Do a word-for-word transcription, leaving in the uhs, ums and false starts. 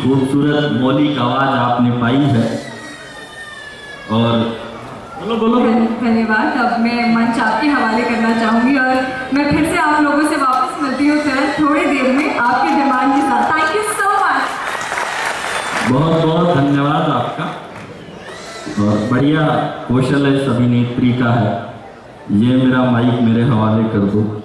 खूबसूरत मौलिक आवाज आपने पाई है और बोलो बोलो धन्यवाद। अब मैं मंच आपके हवाले करना चाहूंगी और मैं फिर से आप लोगों से वापस मिलती हूँ सर थोड़ी देर में आपके डिमांड के साथ। थैंक यू सो मच, बहुत बहुत धन्यवाद आपका। और बढ़िया कौशल है इस अभिनेत्री का है, ये मेरा माइक मेरे हवाले कर दो।